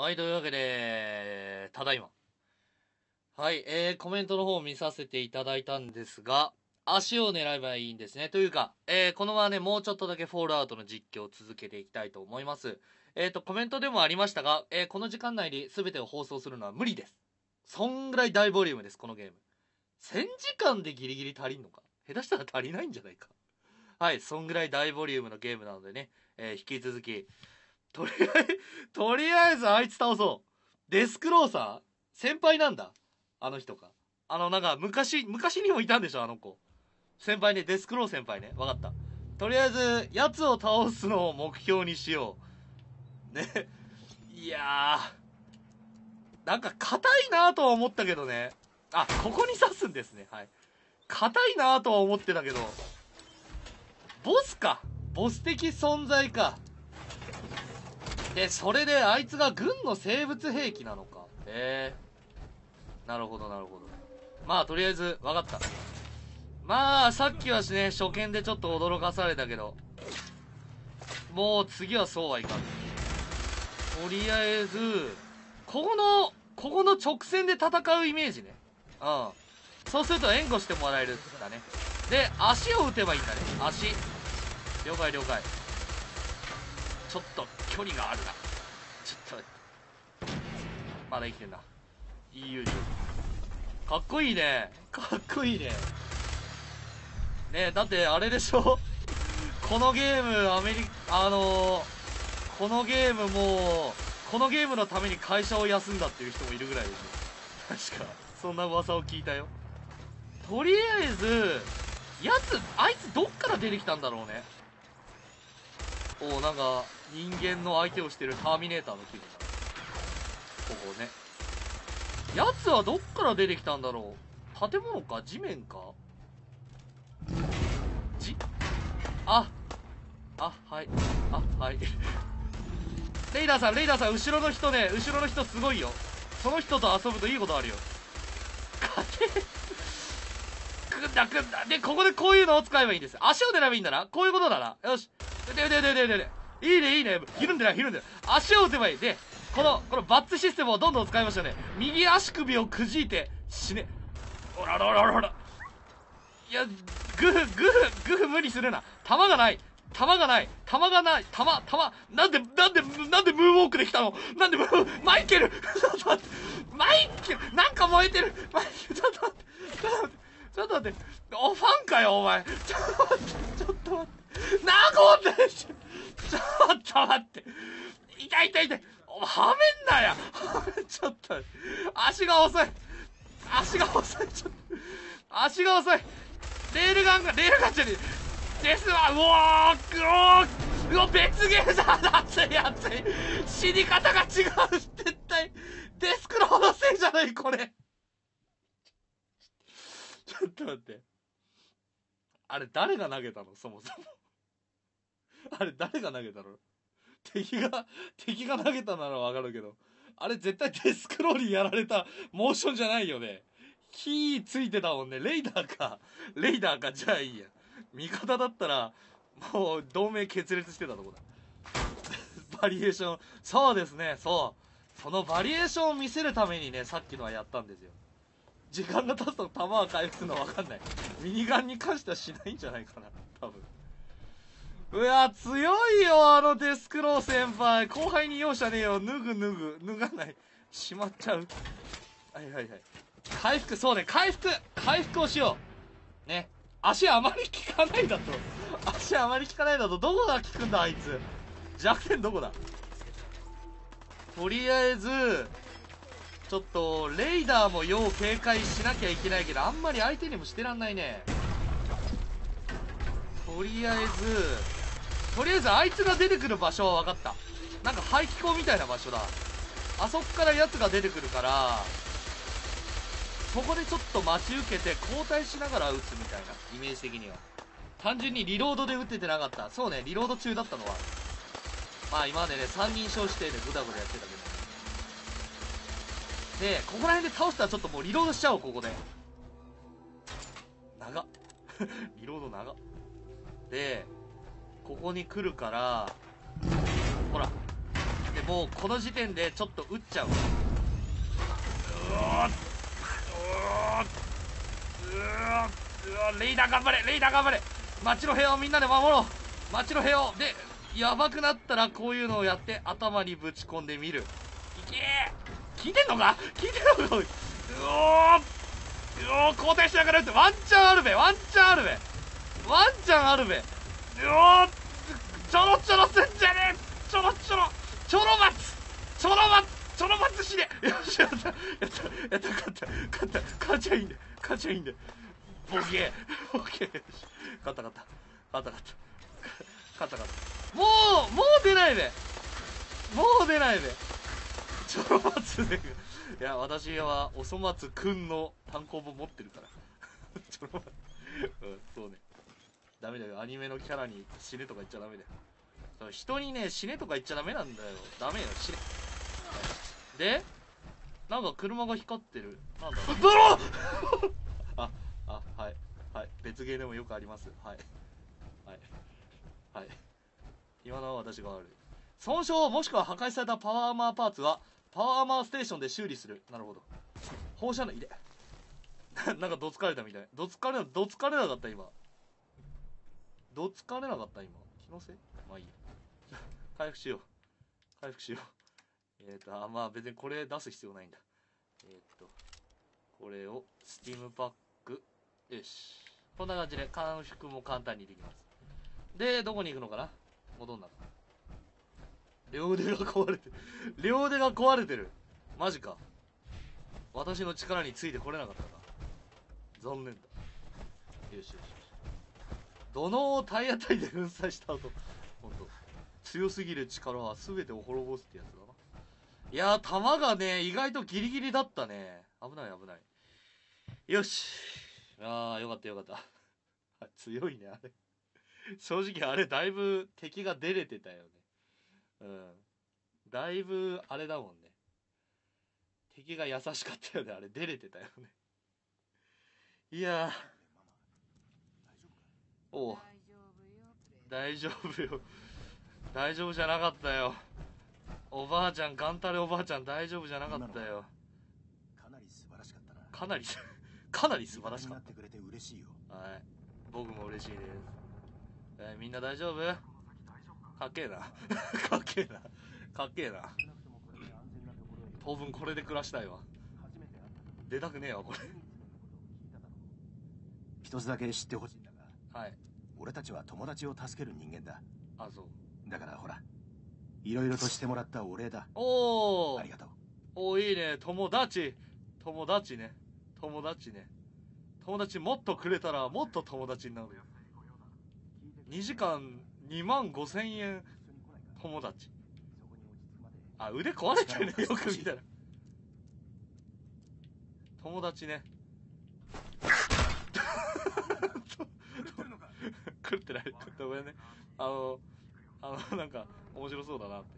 はい、というわけで、ただいま。はい、コメントの方を見させていただいたんですが、足を狙えばいいんですね。というか、このままね、もうちょっとだけFalloutの実況を続けていきたいと思います。コメントでもありましたが、この時間内に全てを放送するのは無理です。そんぐらい大ボリュームです、このゲーム。1000時間でギリギリ足りんのか？下手したら足りないんじゃないか。はい、そんぐらい大ボリュームのゲームなのでね、引き続き、とりあえずあいつ倒そう。デスクローサー？先輩なんだ。あの人か。なんか、昔にもいたんでしょ、あの子。先輩ね、デスクロー先輩ね。わかった。とりあえず、奴を倒すのを目標にしよう。ね。いやー。なんか、硬いなぁとは思ったけどね。あ、ここに刺すんですね。はい。硬いなぁとは思ってたけど。ボスか。ボス的存在か。で、それであいつが軍の生物兵器なのか。なるほど、なるほど。まあ、とりあえず、わかった。まあ、さっきはね、初見でちょっと驚かされたけど、もう次はそうはいかん。とりあえず、ここの直線で戦うイメージね。うん。そうすると援護してもらえるんだね。で、足を打てばいいんだね。足。了解、了解。ちょっと距離があるな。ちょっとまだ生きてんな。いい友情。かっこいいね。かっこいいね。ねえ、だってあれでしょこのゲーム、このゲームもう、このゲームのために会社を休んだっていう人もいるぐらいでしょ。確か、そんな噂を聞いたよ。とりあえず、あいつどっから出てきたんだろうね。お、なんか、人間の相手をしてるターミネーターの気分だ。ここね。やつはどっから出てきたんだろう。建物か？地面か？はい。あ、はい。レイダーさん、後ろの人すごいよ。その人と遊ぶといいことあるよ。くんだ。で、ここでこういうのを使えばいいんです。足を狙えばいいんだな。こういうことだな。よし。で。いいね。ひるんでない。足を打てばいい。で、このバッツシステムをどんどん使いましたね。右足首をくじいて、死ね。おら。いや、グフ無理するな。弾がない。なんでムーンウォークできたの？なんでマイケルなんか燃えてる。ちょっと待って。お、ファンかよ、お前。ちょっと待って。ちょっと待って。痛い。はめんなや。ちょっと、足が遅い。ちょっと、足が遅い。レールガンじゃねえ。ですわ、うおー、別ゲーじゃん。熱い。死に方が違う。絶対、デスクローのせいじゃない、これ。ちょっと待って。あれ、誰が投げたの？そもそも。あれ、誰が投げたの？敵が投げたならわかるけど、あれ絶対デスクローにやられたモーションじゃないよね。火ついてたもんね。レイダーか、じゃあいいや。味方だったら、もう同盟決裂してたとこだ。バリエーション、そうですね、そう。そのバリエーションを見せるためにね、さっきのはやったんですよ。時間が経つと弾は回復するのわかんない。ミニガンに関してはしないんじゃないかな、多分。うわ、強いよ、あのデスクロー先輩。後輩に容赦ねえよ。脱がない。しまっちゃう。はい。回復、そうね、回復をしよう。ね。足あまり効かないだと、どこが効くんだ、あいつ。弱点どこだ？とりあえず、ちょっと、レイダーも要警戒しなきゃいけないけど、あんまり相手にもしてらんないね。とりあえずあいつが出てくる場所は分かった。なんか排気口みたいな場所だ。あそこからやつが出てくるから、そこでちょっと待ち受けて交代しながら撃つみたいなイメージ的には。単純にリロードで撃ててなかった。そうね、リロード中だったのは。まあ今までね、3人称指定でグダグダやってたけど。で、ここら辺で倒したらちょっともうリロードしちゃおう。ここで長っリロード長っ。で、ここに来るから、ほら。でもうこの時点でちょっと打っちゃう。レイダー頑張れ、レイダー頑張れ。街の平和をみんなで守ろう。街の平和でやばくなったらこういうのをやって頭にぶち込んでみる。いけー、聞いてんのか、聞いてんのか。うおー、後転しながら打って、ワンチャンあるべ、ワンチャンあるべ、ワンチャンあるべ。うお、ちょろちょろすんじゃねえ、ちょろちょろ、ちょろ待つ、ちょろ待つ、ちょろ待つしね。よし、やった、やった、やった、勝った、勝った、勝ちゃいいんだ、勝ちゃいいんだ。ボケー、ボケー、勝った、勝った、勝った、勝った、勝った、勝った。もう出ないべ、もう出ないべ、ちょろ待つで。いや、私はおそ松くんの単行本持ってるからちょろ待つ、うん、そうね、ダメだよ、アニメのキャラに死ねとか言っちゃダメだよ。人にね、死ねとか言っちゃダメなんだよ。ダメよ、死ね。で、なんか車が光ってる。なんだろうあ、あ、はい。はい。別ゲーでもよくあります。はい。はい。はい。今のは私が悪い。損傷もしくは破壊されたパワーアーマーパーツは、パワーアーマーステーションで修理する。なるほど。放射能入れ。なんかどつかれたみたい。どつかれなかった今。どつかれなかった今。気のせい？まあいいや。回復しよう。回復しよう。あ、まあ別にこれ出す必要ないんだ。これを、スティムパック。よし。こんな感じで、回復も簡単にできます。で、どこに行くのかな？戻んな。両腕が壊れてる。両腕が壊れてる。マジか。私の力についてこれなかったか。残念だ。よしよし。土のうを体当たりで粉砕した後。ほんと。強すぎる力は全てを滅ぼすってやつだな。いやー、弾がね、意外とギリギリだったね。危ない、危ない。よし。あー、よかった、よかった。強いね、あれ。正直、あれ、だいぶ敵が出れてたよね。うん。だいぶ、あれだもんね。敵が優しかったよね、あれ、出れてたよね。いやー。おう。大丈夫よ。大丈夫じゃなかったよ。おばあちゃん、ガンタレおばあちゃん、大丈夫じゃなかったよ。かなり素晴らしかったな。かなり素晴らしかった。ってくれて嬉しいよ。はい。僕も嬉しいです。みんな大丈夫？かっけえな。かっけえな。かっけえな。当分これで暮らしたいわ。出たくねえわ、これ。一つだけ知ってほしいんだが。はい。俺たちは友達を助ける人間だ。あ、そう。だからほら。いろいろとしてもらったお礼だ。おお、ありがとう。おお、いいね、友達、友達ね、友達ね、友達もっとくれたらもっと友達になるよ。2時間2万5千円、友達。あ、腕壊れてるね、よく見たら。友達ね。狂ってない、ごめんね。なんか面白そうだなって。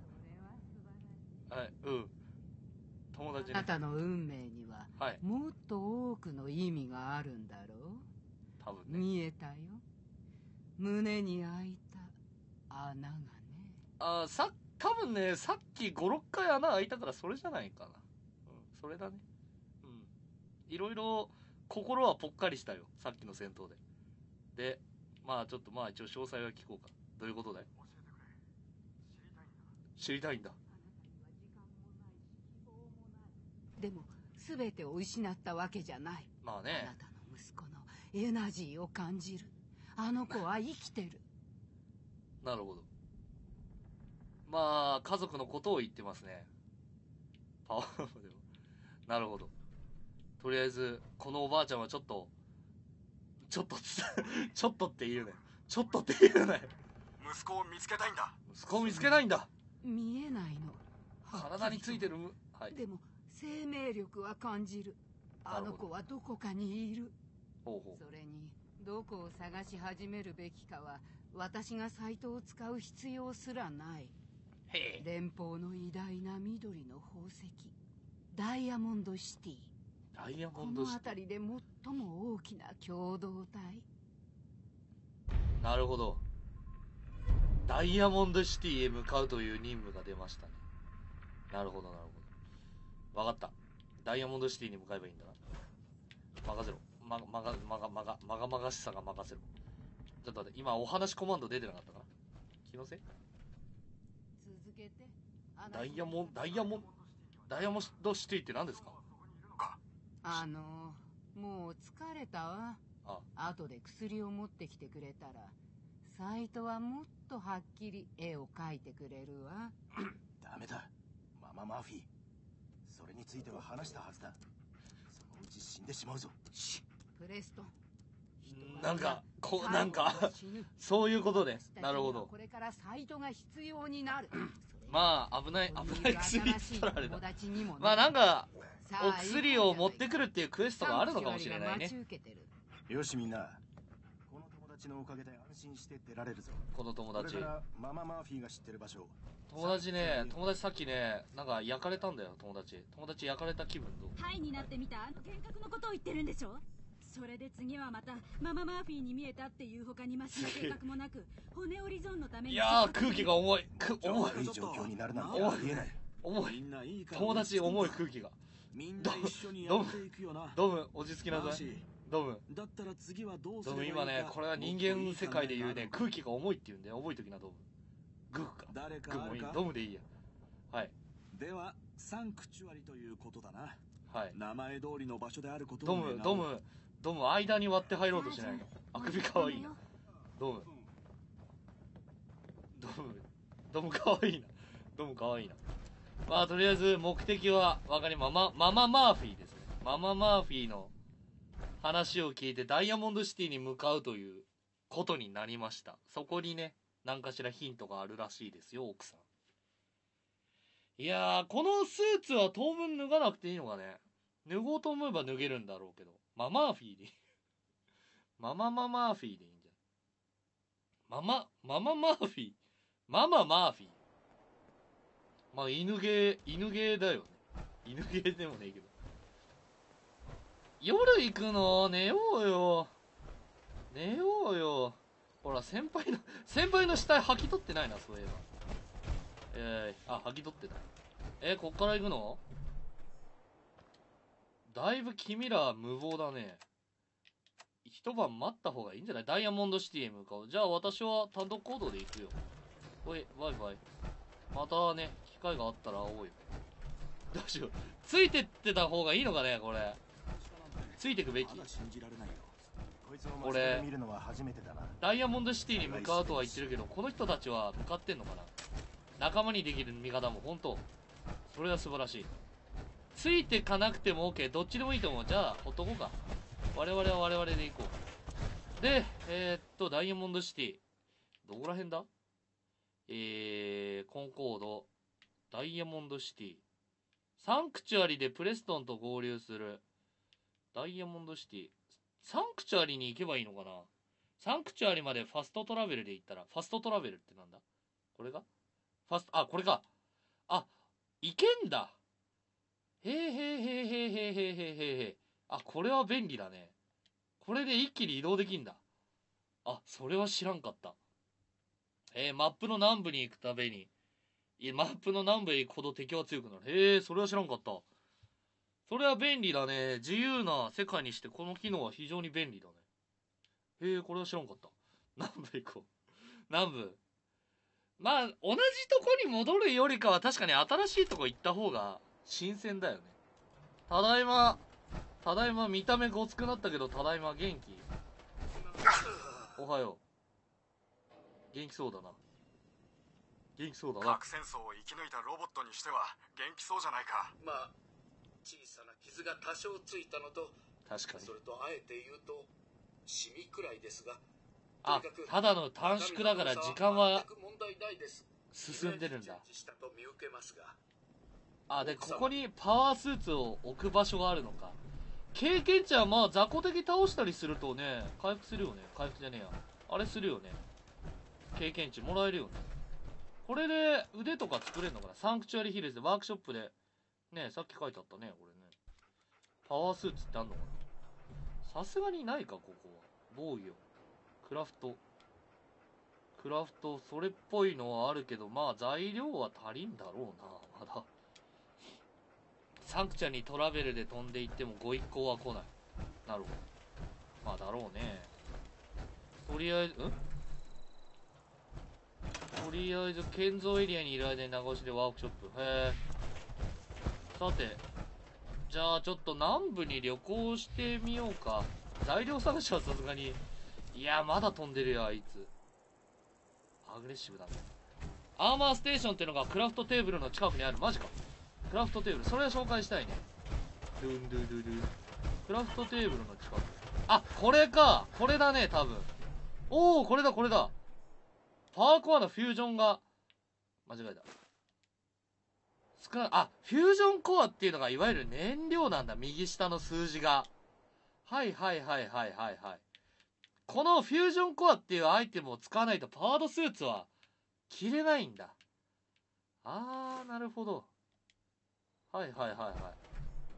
はい、うん、友達ね。あなたの運命にはもっと多くの意味があるんだろう。多分ね。見えたよ、胸に開いた穴がね。ああ、多分ね、さっき56回穴開いたから、それじゃないかな。うん、それだね。うん、いろいろ心はぽっかりしたよ、さっきの戦闘で。で、まあちょっと、まあ一応詳細は聞こうか。どういうことだよ。知りたいんだ。でも全てを失ったわけじゃない。まあね。あなたの息子のエナジーを感じる。あの子は生きてる。なるほど。まあ家族のことを言ってますね。パワーでも。なるほど。とりあえずこのおばあちゃんはちょっとちょっとって言うね。ちょっとって言うね。息子を見つけたいんだ。息子を見つけないんだ。見えないの。体についてる。はい。でも生命力は感じる。あの子はどこかにいる。ほうほう。それにどこを探し始めるべきかは、私がサイトを使う必要すらない。へえ。連邦の偉大な緑の宝石、ダイヤモンドシティ。ダイヤモンドシティ。この辺りで最も大きな共同体。なるほど。ダイヤモンドシティへ向かうという任務が出ましたね。なるほどなるほど。わかった。ダイヤモンドシティに向かえばいいんだな。任せろ。まがまがしさが任せろ。ちょっと待って、今お話コマンド出てなかったかな。気のせい？続けて。ダイヤモンドシティって何ですか？もう疲れたわ。後で薬を持ってきてくれたら、サイトはもっとはっきり絵を描いてくれるわ。ダメだ。マママフィー。それについては話したはずだ。そのうち死んでしまうぞ。プレストン。なんかそういうことで、なるほど。これからサイトが必要になる。まあ危ない薬って言ったらあれだ。まあなんかお薬を持ってくるっていうクエストがあるのかもしれないね。よしみんな、この友達のおかげで安心して出られるぞ。この友達。マママーフィーが知ってる場所。友達さっきね、なんか焼かれたんだよ友達焼かれた気分と。ハイになってみた。幻覚のことを言ってるんでしょ。それで次はまたマママーフィーに見えたっていう他にマシな計画もなく、骨折り損のために。いやー、空気が重い。重い状況になるなんてありえない。重い友達、重い空気が。みんな一緒にやっていくよな。ドム落ち着きなさい。だったら次はどうする？ドム今ね、これは人間世界で言うね、空気が重いっていうんで、覚えときなドム。グーか。誰かもいい。ドムでいいや。はい。ではサンクチュアリということだな。はい。名前通りの場所であることを。ドム間に割って入ろうとしないの。あくびかわいいな。ドムかわいいな。まあとりあえず目的はわかりままマママーフィーですね。マママーフィーの話を聞いてダイヤモンドシティに向かうということになりました。そこにね、何かしらヒントがあるらしいですよ、奥さん。いやー、このスーツは当分脱がなくていいのかね。脱ごうと思えば脱げるんだろうけど。マママーフィーでいいんじゃない。マママーフィー。まあ、犬ゲーだよね。犬ゲーでもねえけど。夜行くの？寝ようよ。ほら、先輩の死体吐き取ってないな、そういえば。吐き取ってた。こっから行くの？だいぶ君ら無謀だね。一晩待った方がいいんじゃない？ダイヤモンドシティへ向かう。じゃあ私は単独行動で行くよ。おい、バイバイ。またね、機会があったら会おうよ。どうしよう。ついてってた方がいいのかね、これ。ついてくべき。これ、ダイヤモンドシティに向かうとは言ってるけど、この人たちは向かってんのかな？仲間にできる味方も本当。それは素晴らしい。ついてかなくても OK。どっちでもいいと思う。じゃあ、ほっとこうか。我々で行こう。で、ダイヤモンドシティ。どこら辺だ？コンコード。ダイヤモンドシティ。サンクチュアリでプレストンと合流する。ダイヤモンドシティ。サンクチュアリに行けばいいのかな？サンクチュアリまでファストトラベルで行ったら、ファストトラベルってなんだ？これが？これか。あ、行けんだ。へえ。あ、これは便利だね。これで一気に移動できんだ。あ、それは知らんかった。マップの南部に行くために、マップの南部へ行くほど敵は強くなる。それは知らんかった。それは便利だね。自由な世界にしてこの機能は非常に便利だね。これは知らんかった。南部行こう。南部。まあ、同じとこに戻るよりかは確かに新しいとこ行った方が、新鮮だよね。ただいま、見た目ごつくなったけど、ただいま、元気。おはよう。元気そうだな。核戦争を生き抜いたロボットにしては、元気そうじゃないか。まあ、小さな傷が多少ついたのと、確かに。それと、あえて言うと、シミくらいですが。あ、ただの短縮だから、時間は、進んでるんだ。あ、で、ここにパワースーツを置く場所があるのか。経験値はまあ、雑魚敵倒したりするとね、回復するよね。回復じゃねえや。あれするよね。経験値もらえるよね。これで腕とか作れるのかな。サンクチュアリヒルズでワークショップで。ね、さっき書いてあったね、これね。パワースーツってあんのかな。さすがにないか、ここは。防御。クラフト、それっぽいのはあるけど、まあ、材料は足りんだろうな、まだ。サンクチャにトラベルで飛んでいってもご一行は来ない。なるほど。まあだろうね。とりあえず、建造エリアにいる間に長押しでワークショップ。へえ。さて、じゃあちょっと南部に旅行してみようか。材料探しはさすがに。いや、まだ飛んでるよ、あいつ。アグレッシブだね。アーマーステーションってのがクラフトテーブルの近くにある。マジか。クラフトテーブル。それは紹介したいね。ドゥンドゥドゥドゥ。クラフトテーブルの近く。あ、これか。これだね、多分。おー、これだ、これだ。パワーコアのフュージョンが、間違えた。あ、フュージョンコアっていうのがいわゆる燃料なんだ。右下の数字が。はいはいはいはいはいはい。このフュージョンコアっていうアイテムを使わないとパワードスーツは着れないんだ。あー、なるほど。はいはいはいはい。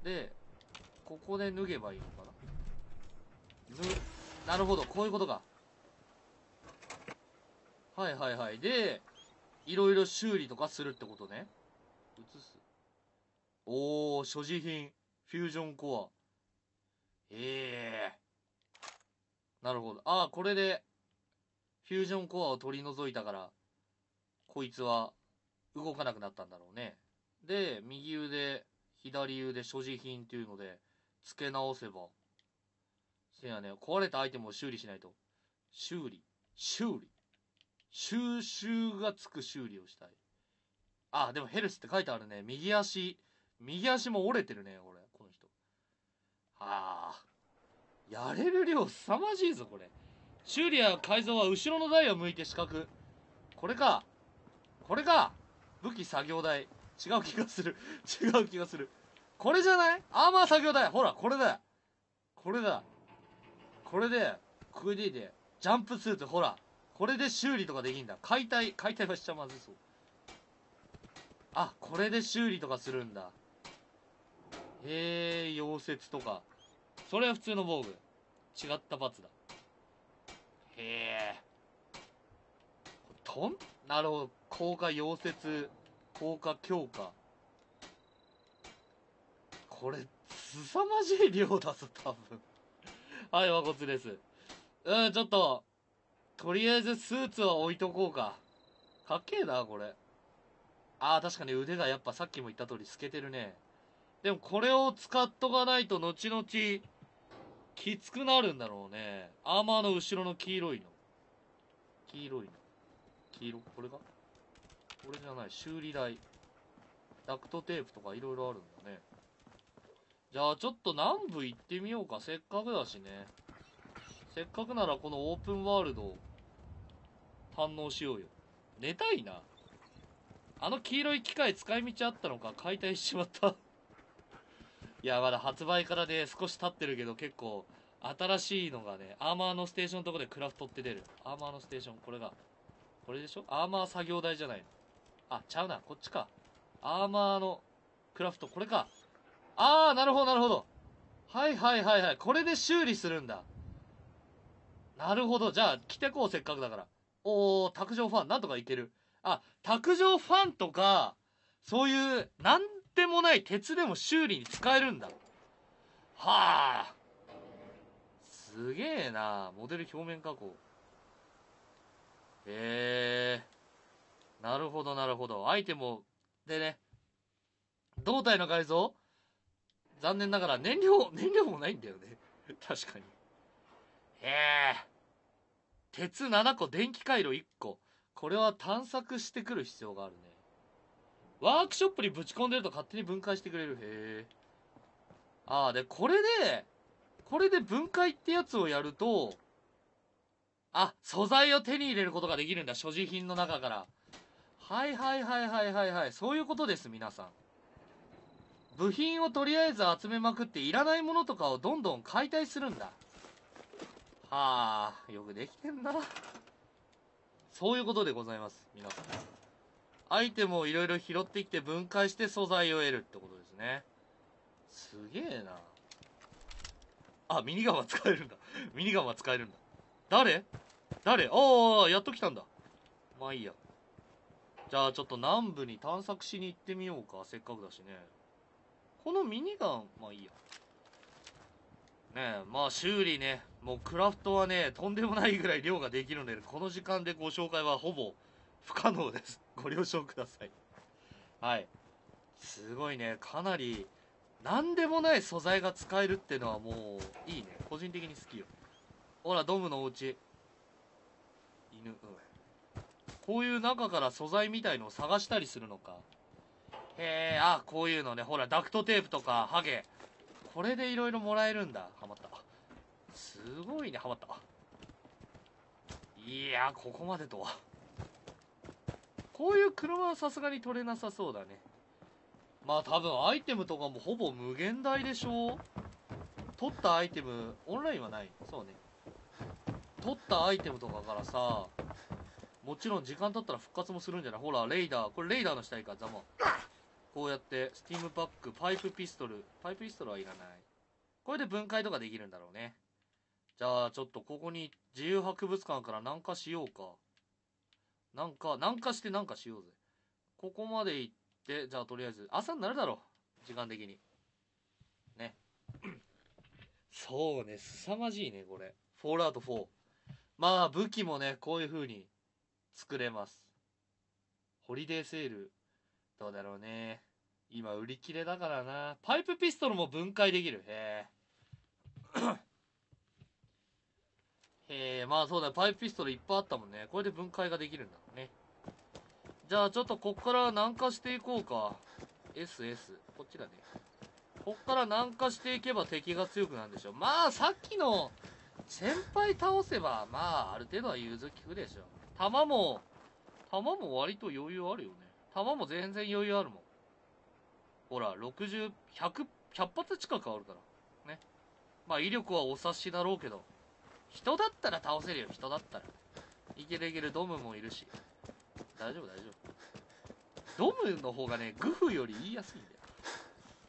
で、ここで脱げばいいのかな。なるほど、こういうことか。はいはいはい。で、いろいろ修理とかするってことね。移す。おー、所持品。フュージョンコア。ええー。なるほど。ああ、これで、フュージョンコアを取り除いたから、こいつは動かなくなったんだろうね。で、右腕、左腕、所持品っていうので、付け直せば。せやね、壊れたアイテムを修理しないと。収集がつく修理をしたい。ああ、でもヘルスって書いてあるね。右足も折れてるね、俺、この人。ああ、やれる量凄まじいぞ、これ。修理や改造は後ろの台を向いて四角。これか。武器作業台。違う気がする。これじゃない？アーマー作業台。ほら、これだ。これで、これで、ジャンプスーツ、ほら。これで修理とかできんだ。解体はしちゃまずそう。あ、これで修理とかするんだ。へえ、溶接とか。それは普通の防具。違ったパーツだ。へえ。なるほど。硬化溶接、硬化強化。これ、凄まじい量だぞ、多分。はい、和骨です。ちょっと、とりあえずスーツは置いとこうか。かっけえな、これ。ああ、確かに腕がやっぱさっきも言った通り透けてるね。でもこれを使っとかないと後々きつくなるんだろうね。アーマーの後ろの黄色いの。これか？これじゃない。修理台。ダクトテープとかいろいろあるんだね。じゃあちょっと南部行ってみようか。せっかくだしね。せっかくならこのオープンワールドを堪能しようよ。寝たいな。あの黄色い機械使い道あったのか、解体しちまった。いや、まだ発売からね、少し経ってるけど、結構、新しいのがね、アーマーのステーションのとこでクラフトって出る。アーマーのステーション、これが。これでしょ？アーマー作業台じゃないの。あ、ちゃうな、こっちか。アーマーのクラフト、これか。あー、なるほど。はい。これで修理するんだ。なるほど。じゃあ、来てこう、せっかくだから。おー、卓上ファン、なんとかいける。あ、卓上ファンとか、そういう、なんでもない鉄でも修理に使えるんだ。はあ。すげえな。モデル表面加工。なるほど。アイテムを、でね、胴体の改造？残念ながら燃料もないんだよね。確かに。鉄7個、電気回路1個。これは探索してくる必要があるね。ワークショップにぶち込んでると勝手に分解してくれる。へえ。ああ、で、これで分解ってやつをやると、あ、素材を手に入れることができるんだ。所持品の中から。はい。そういうことです、皆さん。部品をとりあえず集めまくって、いらないものとかをどんどん解体するんだ。はあ、よくできてんな。そういうことでございます、皆さん。アイテムをいろいろ拾ってきて分解して素材を得るってことですね。すげえな。あ、ミニガンは使えるんだ。誰？ああ、やっと来たんだ。まあいいや。じゃあちょっと南部に探索しに行ってみようか。せっかくだしね。このミニガン、まあいいや。ねえ、まあ修理ね、もうクラフトはね、とんでもないぐらい量ができるので、この時間でご紹介はほぼ不可能です。ご了承ください。はい。すごいね、かなり、なんでもない素材が使えるってのはもう、いいね。個人的に好きよ。ほら、ドムのお家。犬、うん。こういう中から素材みたいのを探したりするのか。へえ、あ、こういうのね。ほら、ダクトテープとか、ハゲ。これでいろいろもらえるんだ。ハマった。すごいね、ハマった。いや、ここまでとは。こういう車はさすがに取れなさそうだね。まあ多分アイテムとかもほぼ無限大でしょう。取ったアイテム、オンラインはない。そうね。取ったアイテムとかからさ、もちろん時間経ったら復活もするんじゃない？ほら、レイダー。これレイダーの下いいか、ざま。こうやって、スティームパック、パイプピストル。パイプピストルはいらない。これで分解とかできるんだろうね。じゃあ、ちょっとここに自由博物館から南下しようか。南下して南下しようぜ。ここまで行って、じゃあとりあえず、朝になるだろう。時間的に。ね。そうね、凄まじいね、これ。Fallout 4。まあ、武器もね、こういう風に作れます。ホリデーセール。どうだろうね。今、売り切れだからな。パイプピストルも分解できる。へえ。まあそうだ、パイプピストルいっぱいあったもんね。これで分解ができるんだろうね。じゃあちょっとこっから南下していこうか。SS。こっちだね。こっから南下していけば敵が強くなるんでしょ。まあさっきの先輩倒せば、まあある程度は融通きくでしょ。弾も割と余裕あるよね。弾も全然余裕あるもん。ほら、60、100、100発近くあるから。ね。まあ威力はお察しだろうけど。人だったら倒せるよ、人だったら。いけるいける、ドムもいるし。大丈夫、大丈夫。ドムの方がね、グフより言いやすいんだ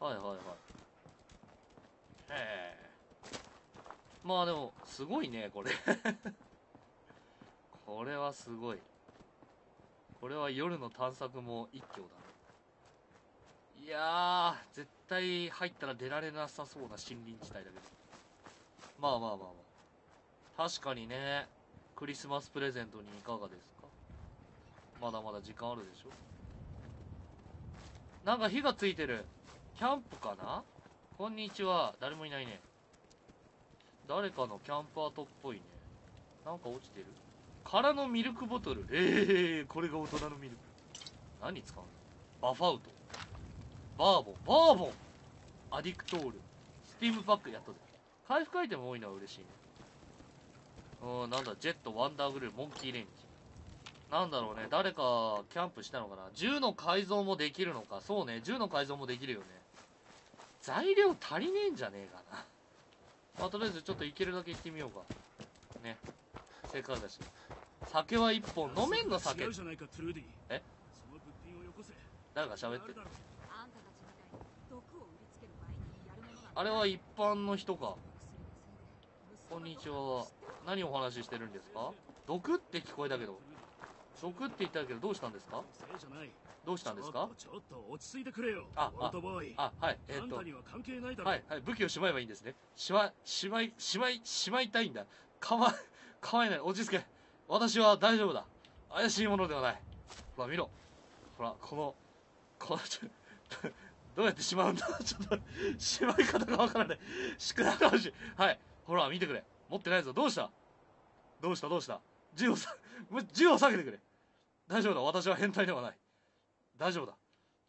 よ。はいはいはい。へえ。まあでも、すごいね、これ。これはすごい。これは夜の探索も一興だな。いやー、絶対入ったら出られなさそうな森林地帯だけど。まあまあまあまあ。確かにね、クリスマスプレゼントにいかがですか？まだまだ時間あるでしょ？なんか火がついてる。キャンプかな？こんにちは。誰もいないね。誰かのキャンプ跡っぽいね。なんか落ちてる。空のミルクボトル。これが大人のミルク。何使うの？バファウト。バーボン。アディクトール。スティームパックやったぜ。回復アイテム多いのは嬉しいね。なんだ、ジェット、ワンダーグルー、モンキーレンジ。なんだろうね、誰かキャンプしたのかな。銃の改造もできるのか。そうね、銃の改造もできるよね。材料足りねえんじゃねえかな。まあ、とりあえずちょっといけるだけ行ってみようか。ね。せっかくだし。酒は一本。飲めんの酒。え？誰か喋ってる。あれは一般の人か。こんにちは。何をお話ししてるんですか？毒って聞こえたけど。毒って言ったけど、どうしたんですか？あ、はい。はい、はい。武器をしまえばいいんですね。しまいたいんだ。構えない。落ち着け。私は大丈夫だ。怪しいものではない。ほら、見ろ。ほら、この、どうやってしまうんだ？ちょっと、しまい方がわからない。宿題かもしれない。はい。ほら、見てくれ。持ってないぞ。どうした銃を避けてくれ。大丈夫だ。私は変態ではない。大丈夫だ。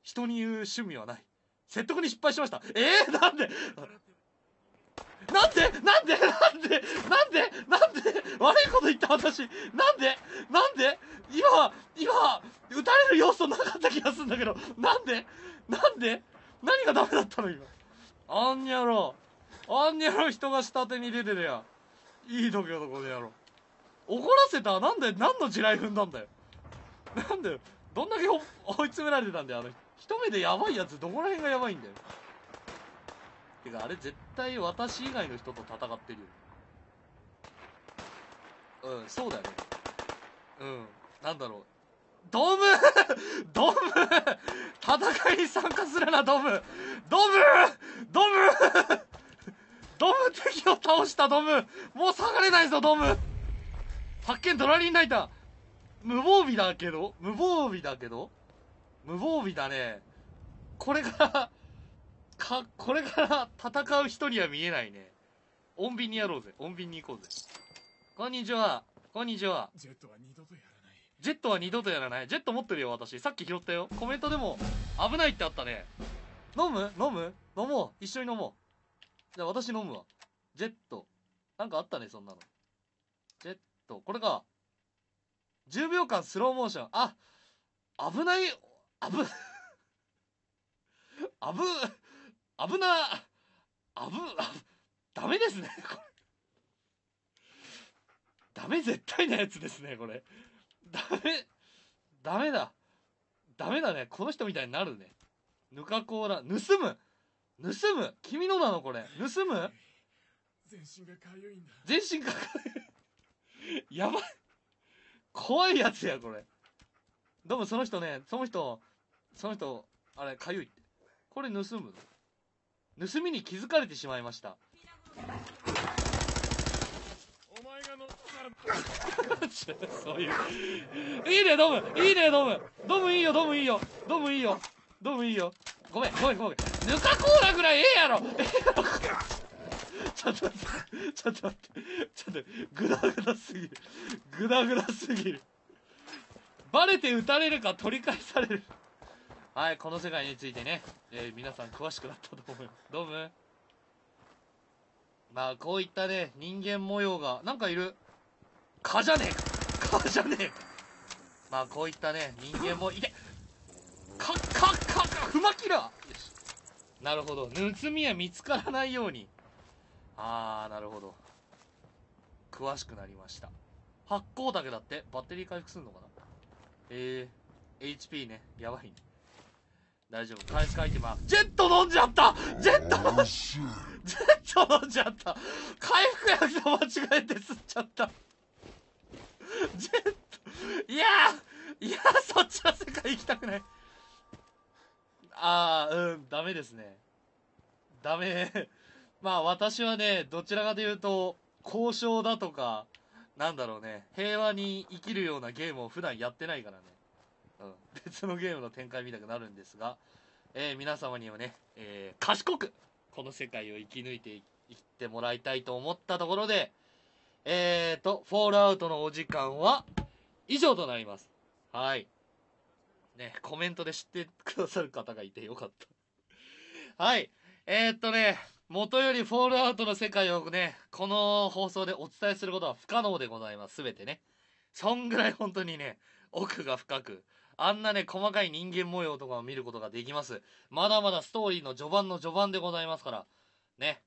人に言う趣味はない。説得に失敗しました。なんで悪いこと言った。私なんで今撃たれる要素なかった気がするんだけど、なんで何がダメだったの今。あんにゃろ人が下手に出てるや。いい度胸だこの野郎。怒らせた。何の地雷踏んだんだよ。なんだよ。どんだけ追い詰められてたんだよ。一目でやばいやつ、どこら辺がやばいんだよ。てか、あれ絶対私以外の人と戦ってるよ。うん、そうだよね。うん、なんだろう。ドム戦いに参加するな、ドム。ドムドムドム、敵を倒したドム。もう下がれないぞ、ドム。発見、ドラリンライター。無防備だけど、無防備だけど、無防備だね。これから戦う人には見えないね。穏便にやろうぜ。穏便に行こうぜ。こんにちは。こんにちは。ジェットは二度とやらない。ジェットは二度とやらない。ジェット持ってるよ、私。さっき拾ったよ。コメントでも、危ないってあったね。飲む？飲む？飲もう。一緒に飲もう。じゃあ私飲むわ。ジェット。なんかあったね、そんなの。ジェット。これか。10秒間スローモーション。あ、危ない、ダメですね、これ。ダメ絶対なやつですね、これ。ダメだね。この人みたいになるね。ぬかこーら、盗む君のなの、これ。盗む全身がかゆい。やばい。怖いやつや、これ。でもその人ね、その人、あれ、かゆいって。これ盗むの。盗みに気づかれてしまいました。お前が乗ったらそういう。いいね、ドム。いいね、ドム。ドムいいよ、ドムいいよ。ドムいいよ。ドムいいよ。ごめん。ぬかコーラぐらいええやろ。ちょっと待って。グダグダすぎる。バレて撃たれるか取り返される。はい、この世界についてね、皆さん詳しくなったと思います。ドム？まあ、こういったね、人間模様が、なんかいる。蚊じゃねえか。まあ、こういったね、人間も、いて、ふまきら。よし。なるほど。盗みは見つからないように。あー、なるほど。詳しくなりました。発光竹だって、バッテリー回復するのかな？HP ね、やばいね。大丈夫、回復アイテムは、ジェット飲んじゃった。回復薬と間違えて吸っちゃった。ジェット、いや、そっちの世界行きたくない。ダメですね。ダメ。まあ私はね、どちらかというと、交渉だとか、なんだろうね、平和に生きるようなゲームを普段やってないからね。別のゲームの展開見たくなるんですが、皆様にはね、賢くこの世界を生き抜いていってもらいたいと思ったところで、Fallout のお時間は以上となります。はい。ね、コメントで知ってくださる方がいてよかった。はい。元より Fallout の世界をね、この放送でお伝えすることは不可能でございます。すべてね。そんぐらい本当にね、奥が深く、あんなね、細かい人間模様とかを見ることができます。まだまだストーリーの序盤でございますから、ね。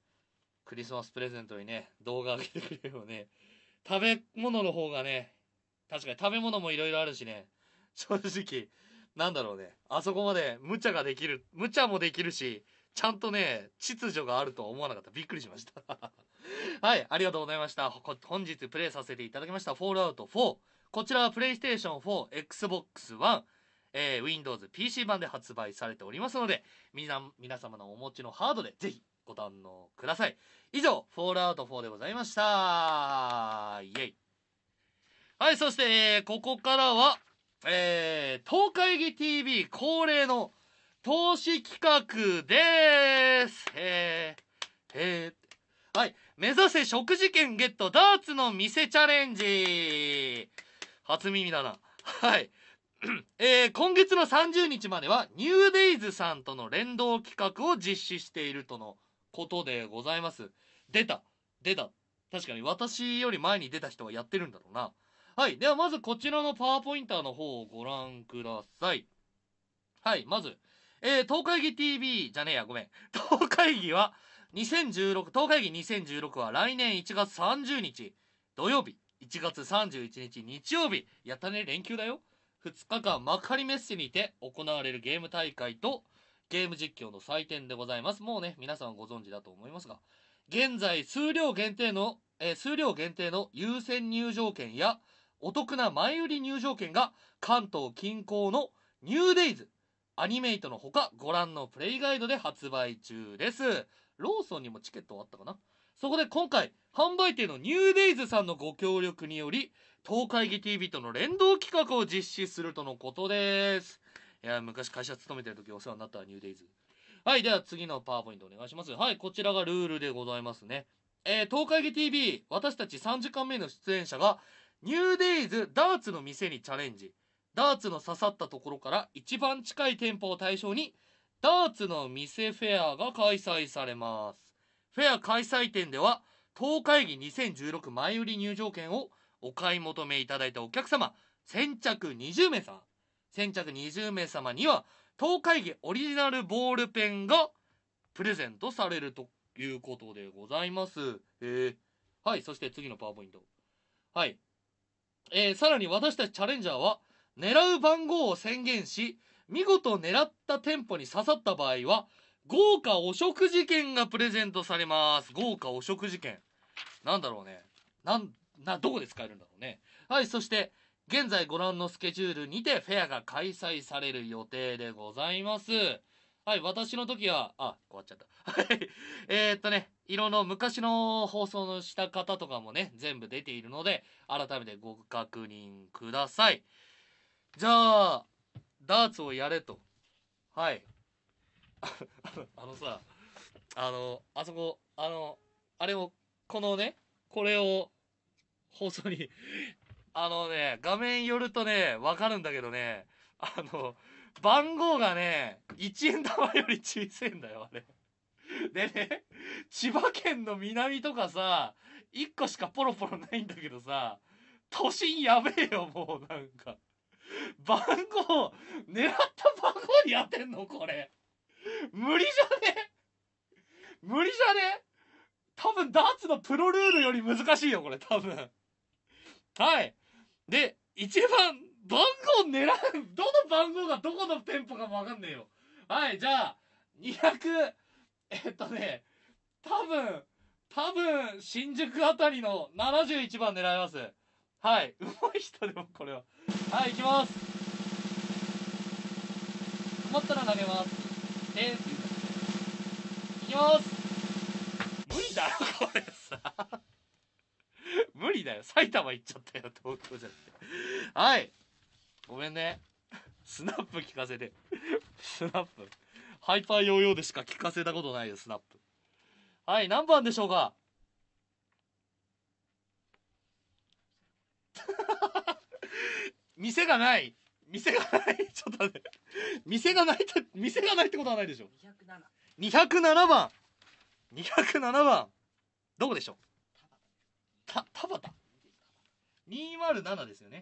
クリスマスプレゼントにね、動画上げてくれるよね。食べ物の方がね、確かに食べ物もいろいろあるしね、正直、なんだろうね、あそこまで無茶もできるし、ちゃんとね、秩序があるとは思わなかった。びっくりしました。はい、ありがとうございました。本日プレイさせていただきました、Fallout 4。こちらは PlayStation 4、Xbox One、Windows、PC 版で発売されておりますので、皆様のお持ちのハードでぜひご堪能ください。以上、Fallout 4でございました。イェイ。はい、そして、ここからは、東海議 TV 恒例の投資企画でーす。はい、目指せ食事券ゲットダーツの店チャレンジ。初耳だな。はい。今月の30日までは、ニューデイズさんとの連動企画を実施しているとのことでございます。出た。確かに私より前に出た人はやってるんだろうな。はい。では、まずこちらのパワーポインターの方をご覧ください。はい。まず、東海議 TV じゃねえや、ごめん。東海議2016は来年1月30日土曜日、1月31日日曜日、やったね、連休だよ。2日間幕張メッセにて行われるゲーム大会とゲーム実況の祭典でございます。もうね、皆さんご存知だと思いますが、現在数量限定の優先入場券やお得な前売り入場券が関東近郊のニューデイズアニメイトのほかご覧のプレイガイドで発売中です。ローソンにもチケットはあったかな。そこで今回販売店のニューデイズさんのご協力により東海ギ TV との連動企画を実施するとのことです。いや昔会社勤めてる時お世話になったニューデイズ。はい、では次のパワーポイントお願いします。はい、こちらがルールでございますね。東海ギ TV 私たち3時間目の出演者がニューデイズダーツの店にチャレンジ。ダーツの刺さったところから一番近い店舗を対象にダーツの店フェアが開催されます。フェア開催店では東海ギ2016前売り入場券をお買い求めいただいたお客様先着20名様には東海ギオリジナルボールペンがプレゼントされるということでございます。はい、そして次のパワーポイント。はい、さらに私たちチャレンジャーは狙う番号を宣言し見事狙った店舗に刺さった場合は豪華お食事券がプレゼントされます。豪華お食事券なんだろうね。どこで使えるんだろうね。はい、そして現在ご覧のスケジュールにてフェアが開催される予定でございます。はい、私の時は終わっちゃったね、色の昔の放送のした方とかもね全部出ているので改めてご確認ください。じゃあダーツをやれと。はいこれを放送に画面寄るとね分かるんだけどね番号がね1円玉より小さいんだよあれでね、千葉県の南とかさ1個しかポロポロないんだけどさ都心やべえよ。もうなんか番号狙った番号に当てんのこれ無理じゃね？無理じゃね？多分ダーツのプロルールより難しいよこれ多分。はいで一番番号狙うどの番号がどこの店舗かも分かんねえよ。はい、じゃあ200多分新宿あたりの71番狙います。はい、上手い人でもこれははい、行きます。困ったら投げますいきます。無理だよこれさ無理だよ。埼玉行っちゃったよ東京じゃなくて。はい、ごめんねスナップ聞かせてスナップハイパーヨーヨーでしか聞かせたことないよスナップ。はい、何番でしょうか店がないちょっと待って店がないってことはないでしょ。207番どこでしょう。田畑207ですよね。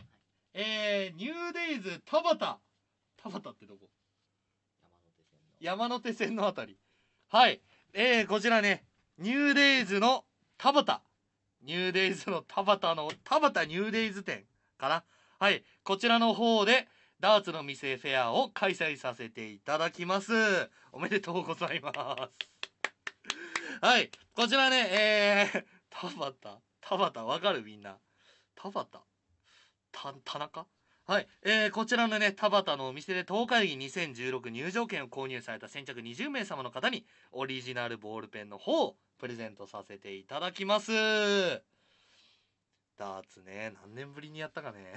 ニューデイズ田畑ってどこ。山手線のあたり。はい、こちらねニューデイズの田畑ニューデイズ店かな。はい、こちらの方でダーツの店フェアを開催させていただきます。おめでとうございますはい、こちらね田畑わかるみんな田中はい、こちらのね田畑のお店で東海ギ2016入場券を購入された先着20名様の方にオリジナルボールペンの方をプレゼントさせていただきます。ダーツね何年ぶりにやったかね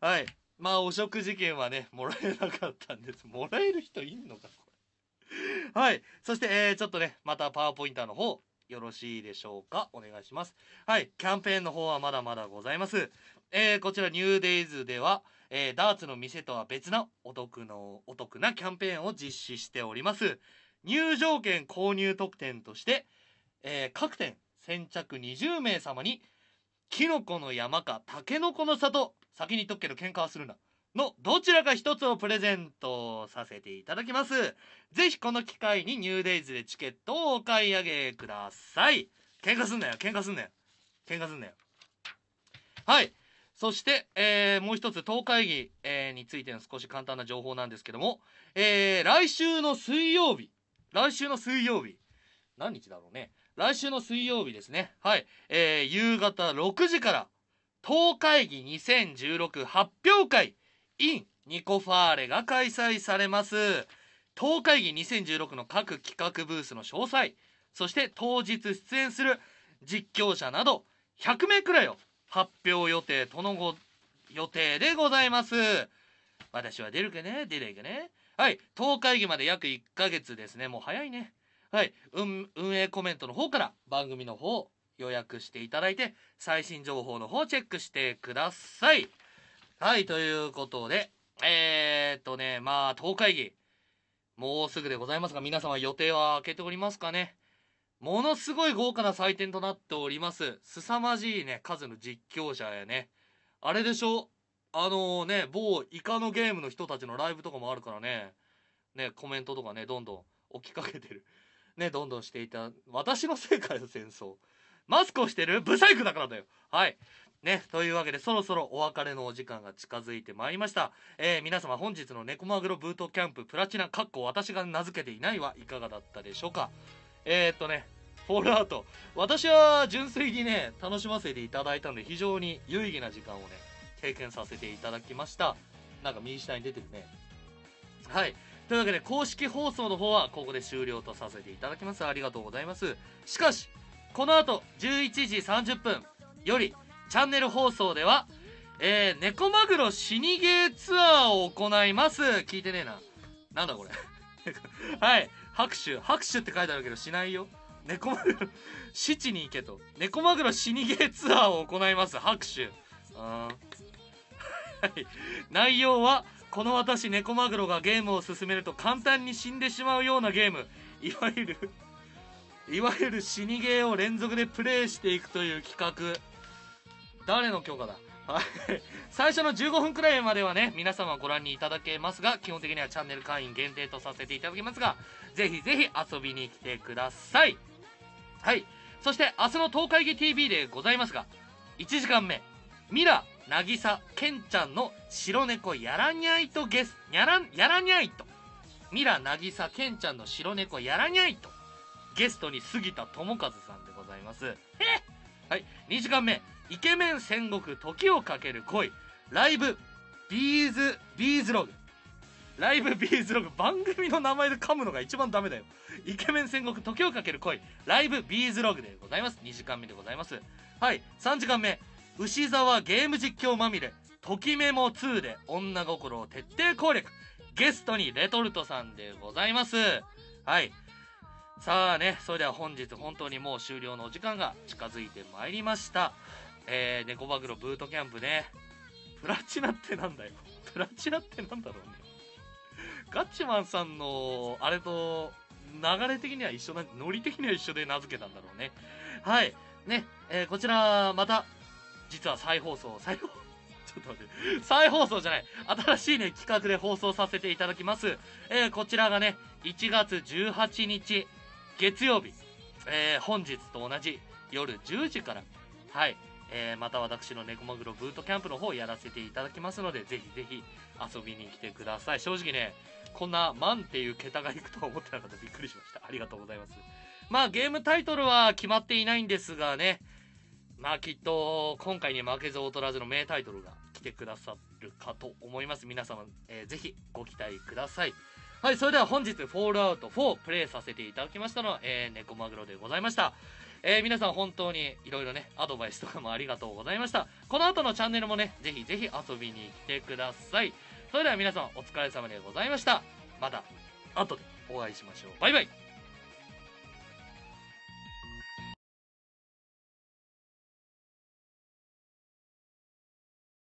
はい、まあお食事券はねもらえなかったんです。もらえる人いんのかこれはい、そして、ちょっとねまたパワーポインターの方よろしいでしょうかお願いします。はい、キャンペーンの方はまだまだございます。こちらニューデイズでは、ダーツの店とは別なお得なキャンペーンを実施しております。入場券購入特典として、各店先着20名様にキノコの山かタケノコの里先にとっけど喧嘩はするなのどちらか一つをプレゼントさせていただきます。ぜひこの機会にニューデイズでチケットをお買い上げください。喧嘩すんなよ。はい、そして、もう一つ東海ギ、についての少し簡単な情報なんですけども、来週の水曜日何日だろうね。来週の水曜日ですね。はい、夕方6時から東海ギ2016発表会 in ニコファーレが開催されます党会議2016の各企画ブースの詳細、そして当日出演する実況者など100名くらいを発表予定とのご予定でございます。私は出るけね、出ないけね。はい、党会議まで約1ヶ月ですね。もう早いね。はい、運営コメントの方から番組の方予約していただいて、最新情報の方チェックしてください。はい、ということで、まあ党会議もうすぐでございますが、皆様予定は空けておりますかね。ものすごい豪華な祭典となっております。凄まじいね、数の実況者やね、あれでしょ、某イカのゲームの人たちのライブとかもあるからね、コメントとかね、どんどん置きかけてるね、どんどんしていた。私の世界の戦争、マスクをしてるブサイクだからだよ。はいね、というわけでそろそろお別れのお時間が近づいてまいりました。皆様本日のネコマグロブートキャンププラチナかっこ私が名付けていないはいかがだったでしょうか。Fallout、私は純粋にね楽しませていただいたので、非常に有意義な時間をね経験させていただきました。なんか右下に出てるね。はい、というわけで公式放送の方はここで終了とさせていただきます。ありがとうございます。しかしこの後11時30分よりチャンネル放送では、ネコマグロ死にゲーツアーを行います。聞いてねえな、なんだこれはい、拍手って書いてあるけどしないよ。ネコマグロ死地に行けと、ネコマグロ死にゲーツアーを行います。拍手。はい、内容はこの私ネコマグロがゲームを進めると簡単に死んでしまうようなゲーム、いわゆる死にゲーを連続でプレイしていくという企画。誰の許可だ最初の15分くらいまではね皆様ご覧にいただけますが、基本的にはチャンネル会員限定とさせていただきますが、ぜひぜひ遊びに来てください。はい、そして明日の東海議 TV でございますが、1時間目ミラ、なぎさ、けんちゃんの白猫やらにゃいとゲスやらにゃいと、ミラ、なぎさ、けんちゃんの白猫やらにゃいと、ゲストに杉田智和さんでございます。はい、2時間目イケメン戦国時をかける恋ライブビーズログライブビーズログ、番組の名前で噛むのが一番ダメだよ。イケメン戦国時をかける恋ライブビーズログでございます。2時間目でございます。はい、3時間目牛沢ゲーム実況まみれときメモ2で女心を徹底攻略、ゲストにレトルトさんでございます。はい、さあね、それでは本日本当にもう終了のお時間が近づいてまいりました。ネコマグロブートキャンプね、プラチナってなんだよ、プラチナってなんだろうね。ガッチマンさんのあれと流れ的には一緒な、ノリ的には一緒で名付けたんだろうね。はいね、こちらまた実は再放送じゃない新しいね企画で放送させていただきます。こちらがね1月18日月曜日、本日と同じ夜10時から、はい、また私のネコマグロブートキャンプの方やらせていただきますので、ぜひぜひ遊びに来てください。正直ねこんな万っていう桁がいくとは思ってなかった。びっくりしました。ありがとうございます。まあゲームタイトルは決まっていないんですがね、まあきっと今回に負けず劣らずの名タイトルが来てくださるかと思います。皆様、ぜひご期待ください。はい、それでは本日Fallout 4プレイさせていただきましたのは、ネコマグロでございました。皆さん本当にいろいろねアドバイスとかもありがとうございました。この後のチャンネルもねぜひぜひ遊びに来てください。それでは皆さんお疲れ様でございました。また後でお会いしましょう。バイバイ。